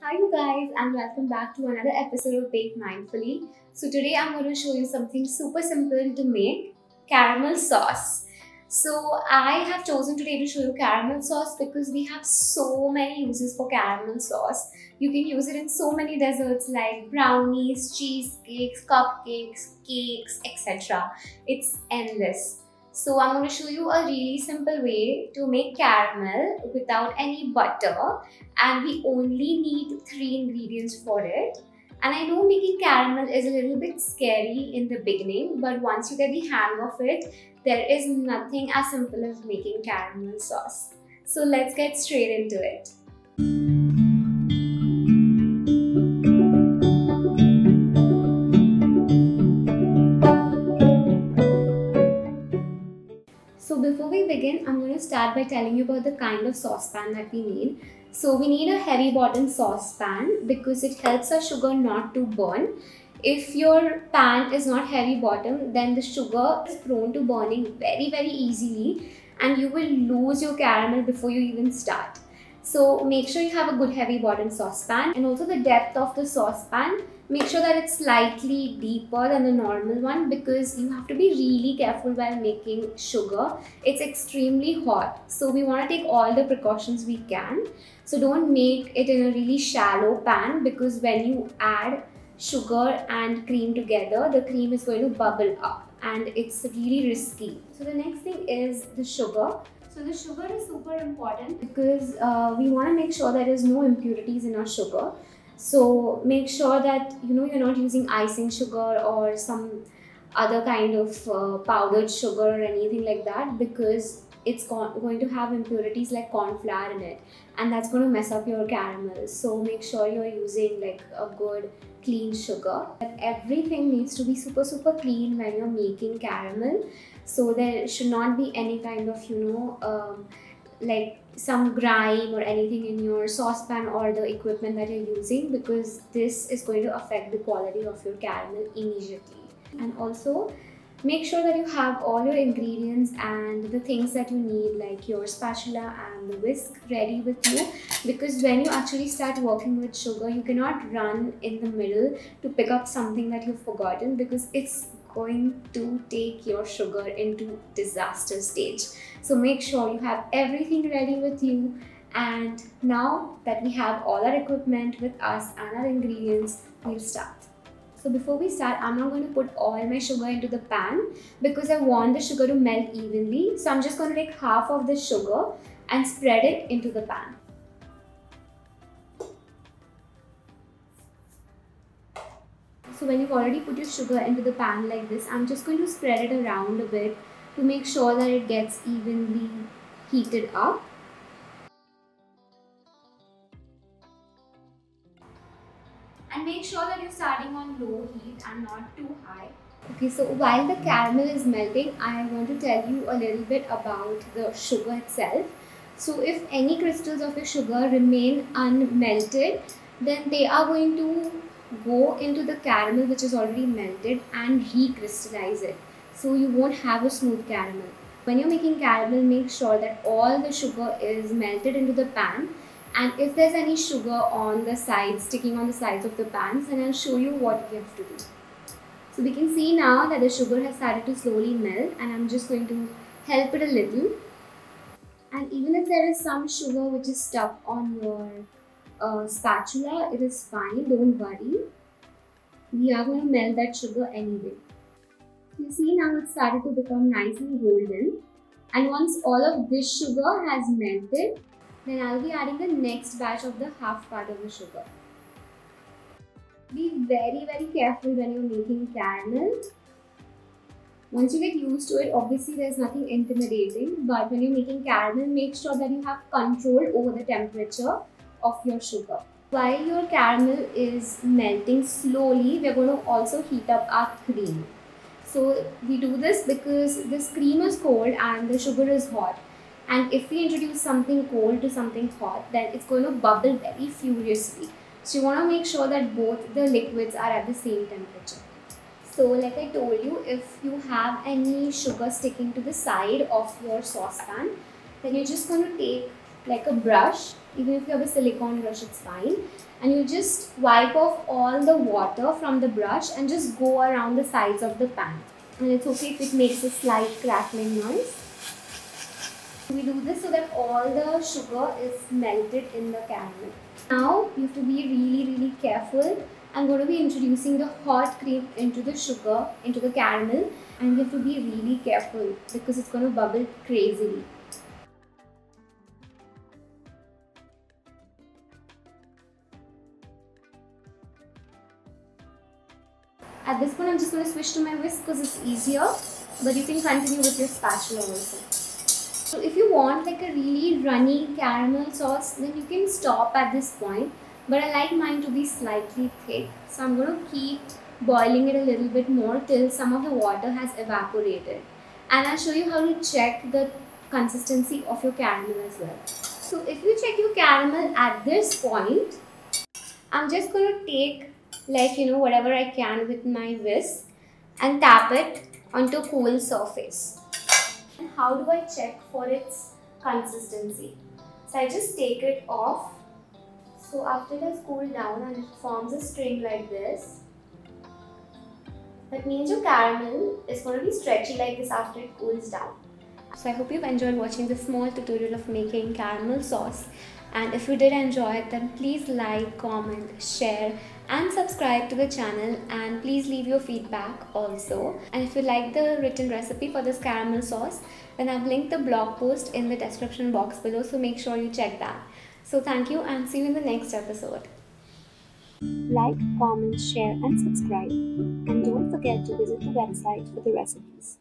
Hi you guys and welcome back to another episode of Bake Mindfully. So today I'm going to show you something super simple to make, caramel sauce. So I have chosen today to show you caramel sauce because we have so many uses for caramel sauce. You can use it in so many desserts like brownies, cheesecakes, cupcakes, cakes, etc. It's endless. So I'm going to show you a really simple way to make caramel without any butter, and we only need 3 ingredients for it. And I know making caramel is a little bit scary in the beginning, but once you get the hang of it, there is nothing as simple as making caramel sauce. So let's get straight into it. So before we begin, I'm going to start by telling you about the kind of saucepan that we need. So we need a heavy bottom saucepan because it helps our sugar not to burn. If your pan is not heavy bottom, then the sugar is prone to burning very easily and you will lose your caramel before you even start. So make sure you have a good heavy bottom saucepan, and also the depth of the saucepan. Make sure that it's slightly deeper than the normal one because you have to be really careful while making sugar. It's extremely hot, so we want to take all the precautions we can. So don't make it in a really shallow pan because when you add sugar and cream together, the cream is going to bubble up and it's really risky. So the next thing is the sugar. So the sugar is super important because we want to make sure there is no impurities in our sugar. So make sure that you're not using icing sugar or some other kind of powdered sugar or anything like that because it's going to have impurities like corn flour in it, and that's going to mess up your caramel. So make sure you're using like a good clean sugar. Everything needs to be super clean when you're making caramel. So there should not be any kind of like some grime or anything in your saucepan or the equipment that you're using because this is going to affect the quality of your caramel immediately. And also make sure that you have all your ingredients and the things that you need, like your spatula and the whisk, ready with you because when you actually start working with sugar, you cannot run in the middle to pick up something that you've forgotten because it's going to take your sugar into disaster stage. So make sure you have everything ready with you. And now that we have all our equipment with us and our ingredients, we'll start. So before we start, I'm not going to put all my sugar into the pan because I want the sugar to melt evenly. So I'm just going to take half of the sugar and spread it into the pan. So when you've already put your sugar into the pan like this, I'm just going to spread it around a bit to make sure that it gets evenly heated up. And make sure that you're starting on low heat and not too high. Okay, so while the caramel is melting, I want to tell you a little bit about the sugar itself. So if any crystals of your sugar remain unmelted, then they are going to go into the caramel which is already melted and recrystallize it. So you won't have a smooth caramel. When you're making caramel, make sure that all the sugar is melted into the pan, and if there's any sugar on the sides, sticking on the sides of the pans, then I'll show you what you have to do. So we can see now that the sugar has started to slowly melt, and I'm just going to help it a little. And even if there is some sugar which is stuck on your spatula, it is fine, don't worry. We are going to melt that sugar anyway. You see now it's started to become nice and golden, and once all of this sugar has melted, then I'll be adding the next batch of the half part of the sugar. Be very careful when you're making caramel. Once you get used to it, obviously there's nothing intimidating, but when you're making caramel, make sure that you have control over the temperature of your sugar. While your caramel is melting slowly, we're going to also heat up our cream. So we do this because this cream is cold and the sugar is hot, and if we introduce something cold to something hot, then it's going to bubble very furiously. So you want to make sure that both the liquids are at the same temperature. So like I told you, if you have any sugar sticking to the side of your saucepan, then you're just going to take like a brush even if you have a silicone brush, it's fine. And you just wipe off all the water from the brush and just go around the sides of the pan. And it's okay if it makes a slight crackling noise. We do this so that all the sugar is melted in the caramel. Now you have to be really careful. I'm going to be introducing the hot cream into the sugar, into the caramel, and you have to be really careful because it's going to bubble crazily. At this point, I'm just going to switch to my whisk because it's easier, but you can continue with your spatula also. So if you want like a really runny caramel sauce, then you can stop at this point. But I like mine to be slightly thick, so I'm going to keep boiling it a little bit more till some of the water has evaporated. And I'll show you how to check the consistency of your caramel as well. So if you check your caramel at this point, I'm just going to take whatever I can with my whisk and tap it onto a cool surface. And how do I check for its consistency? So I just take it off. So after it has cooled down and it forms a string like this, that means your caramel is going to be stretchy like this after it cools down. So I hope you've enjoyed watching this small tutorial of making caramel sauce, and if you did enjoy it, then please like, comment, share and subscribe to the channel, and please leave your feedback also. And if you like the written recipe for this caramel sauce, then I've linked the blog post in the description box below, so make sure you check that. So thank you and see you in the next episode. Like, comment, share and subscribe. And don't forget to visit the website for the recipes.